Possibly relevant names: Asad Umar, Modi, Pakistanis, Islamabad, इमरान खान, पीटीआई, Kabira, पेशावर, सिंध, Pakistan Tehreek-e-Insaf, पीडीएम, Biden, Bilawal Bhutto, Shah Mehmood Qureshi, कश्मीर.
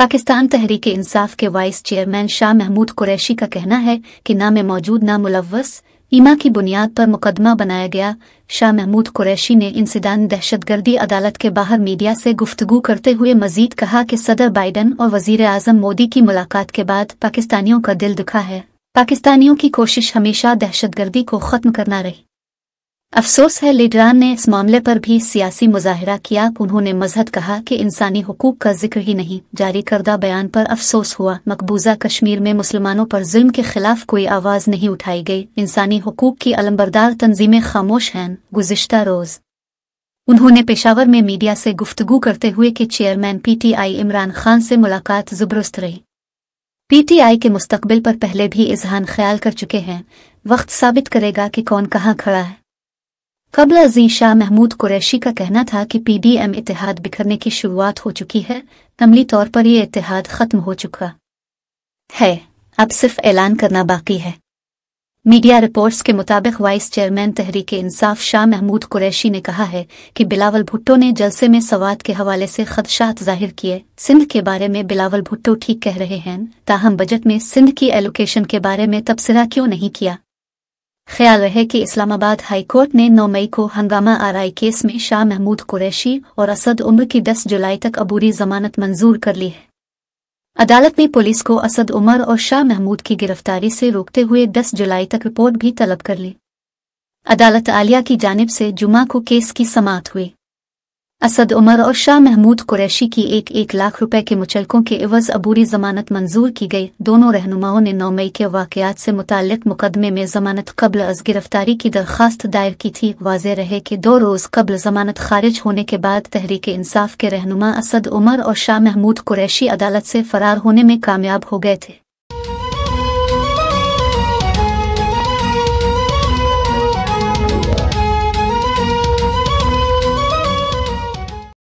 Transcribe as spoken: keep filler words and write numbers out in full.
पाकिस्तान तहरीक इंसाफ के vice chairman Shah Mahmood Qureshi का कहना है कि नाम मौजूद नामुलव्वस ईमा की बुनियाद पर मुकदमा बनाया गया। शाह महमूद कुरैशी ने इंसिदान दहशतगर्दी अदालत के बाहर मीडिया से गुफ्तगू करते हुए मजीद कहा कि सदर बाइडन और वजीर आजम मोदी की मुलाकात के बाद पाकिस्तानियों का दिल दुखा है। पाकिस्तानियों की कोशिश हमेशा दहशतगर्दी को ख़त्म करना रही। अफसोस है लीडरान ने इस मामले पर भी सियासी मुजाहरा किया। उन्होंने मज़हद कहा कि इंसानी हुकूक का जिक्र ही नहीं। जारी करदा बयान पर अफसोस हुआ। मकबूजा कश्मीर में मुसलमानों पर जुल्म के खिलाफ कोई आवाज़ नहीं उठाई गई। इंसानी हुकूक की अलमबरदार तंजीमें खामोश हैं। गुज़िश्ता रोज़ उन्होंने पेशावर में मीडिया से गुफ्तगू करते हुए कि चेयरमैन पीटीआई इमरान खान से मुलाकात ज़बरदस्त रही। पीटीआई के मुस्तकबिल पर पहले भी इजहान ख्याल कर चुके हैं। वक्त साबित करेगा कि कौन कहाँ खड़ा है। कबल अजी शाह महमूद कुरैशी का कहना था कि पीडीएम इतिहाद बिखरने की शुरुआत हो चुकी है। अमली तौर पर यह इतिहाद खत्म हो चुका है, अब सिर्फ ऐलान करना बाकी है। मीडिया रिपोर्ट्स के मुताबिक वाइस चेयरमैन तहरीक इंसाफ शाह महमूद कुरैशी ने कहा है कि बिलावल भुट्टो ने जलसे में सवाद के हवाले से खदशात जाहिर किए। सिंध के बारे में बिलावल भुट्टो ठीक कह रहे हैं, ताहम बजट में सिंध की एलोकेशन के बारे में तबसरा क्यों नहीं किया। ख्याल रहे कि इस्लामाबाद हाई कोर्ट ने नौ मई को हंगामा आरआई केस में शाह महमूद कुरैशी और असद उमर की दस जुलाई तक अबूरी जमानत मंजूर कर ली है। अदालत ने पुलिस को असद उमर और शाह महमूद की गिरफ्तारी से रोकते हुए दस जुलाई तक रिपोर्ट भी तलब कर ली। अदालत आलिया की जानिब से जुमा को केस की समाअत हुई। असद उमर और शाह महमूद कुरैशी की एक एक लाख रुपए के मुचलकों के एवज अबूरी जमानत मंजूर की गई। दोनों रहनुमाओं ने नौ मई के वाकयात से मुतालिक मुकदमे में जमानत कब्ल अज गिरफ्तारी की दरख्वास्त दायर की थी। वाज़े रहे कि दो रोज़ कब्ल जमानत खारिज होने के बाद तहरीक इंसाफ के रहनुमा असद उमर और शाह महमूद कुरैशी अदालत से फरार होने में कामयाब हो गए थे।